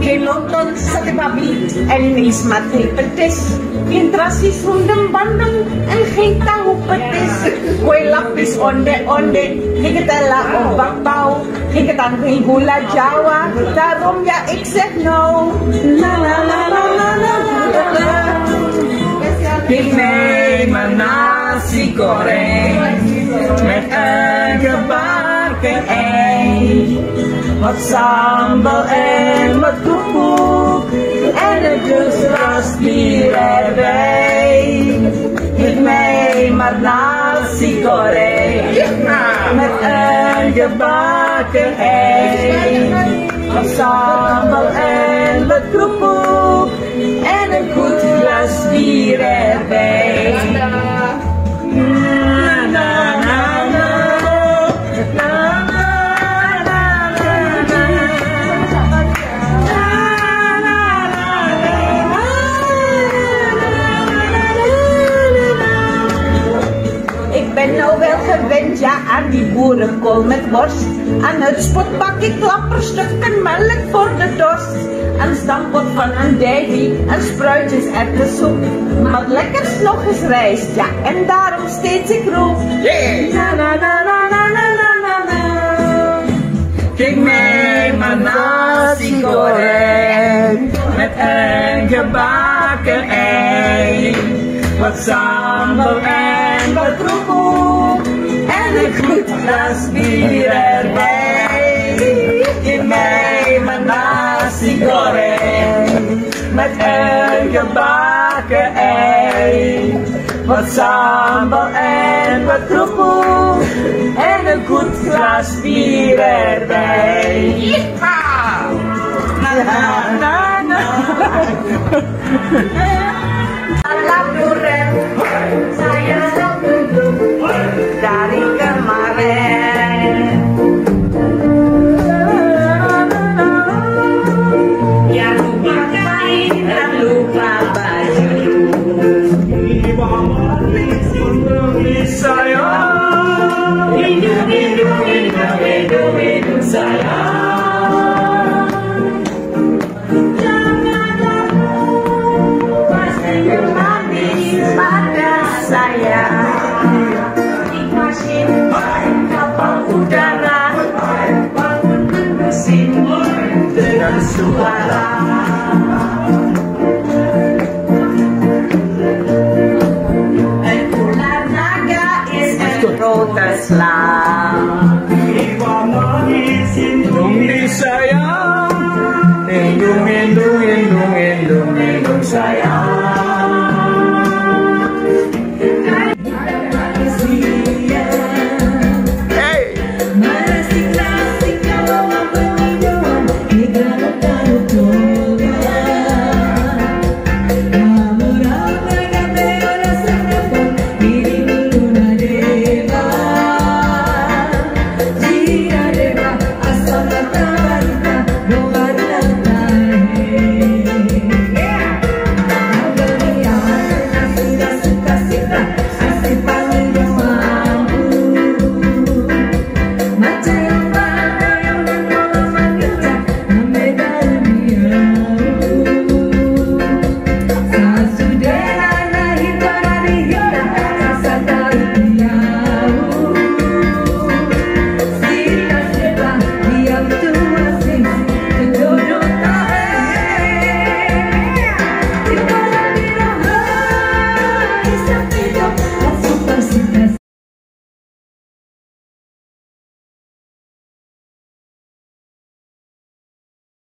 Que nonton sate babi en mismate petis, mientras si sundem bandem en geen tahu petis. Kue lapis onde onde, hiketala obak pau, hiketan geen gula jawa. Daarom ja ik zeg no. La la la la la la la. Ik neem een nasi goreng met een gebakken ei, wat sambal en wat koekoek en een kusras bier erbij. Ik neem een nasi goreng met een gebakken ei, wat sambal en wat koekoek en een goed glas bier erbij. Ik ben nou wel gewend, ja, aan die boerenkool met worst. Aan het spot pak ik klapperstukken melk voor de dorst. Een stampot van een daddy, een spruitjes erwtensoep. Maar wat lekkers nog is rijst, ja, en daarom steeds ik roep. Na na na na na na na na na. Kijk mij mijn nasi goreng met een gebakken ei, wat sambal en wat koekoek en een goed glas bier erbij. Geef mij mijn nasi goreng met een gebakken ei, wat sambal en wat koekoek en een goed glas bier erbij. Yeehaw! Na na na na. Saya tertutup dari kemarin. Ya lupa kain dan lupa baju. Ini bahagian untuk saya. Hidup saya. Suara el pular naga es el protaslam. Lindungi saya, lindungi saya. Tira